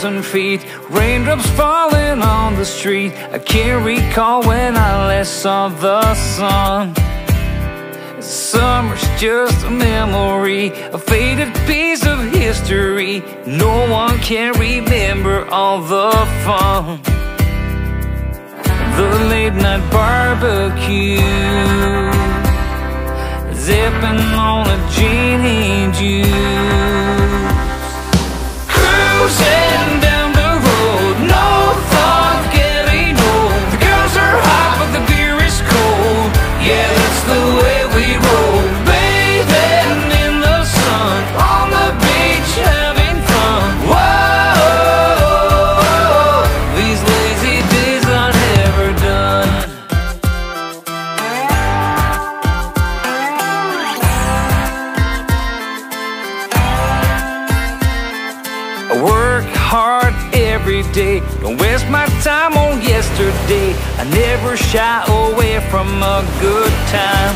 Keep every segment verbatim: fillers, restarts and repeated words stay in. thousand feet, raindrops falling on the street. I can't recall when I last saw the sun. Summer's just a memory, a faded piece of history. No one can remember all the fun. The late night barbecue, zipping on a gin and juice, cruising down. Day. Don't waste my time on yesterday. I never shy away from a good time.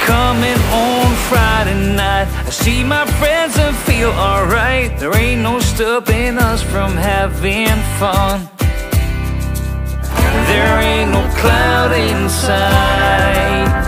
Coming on Friday night, I see my friends and feel alright. There ain't no stopping us from having fun. There ain't no cloud in sight.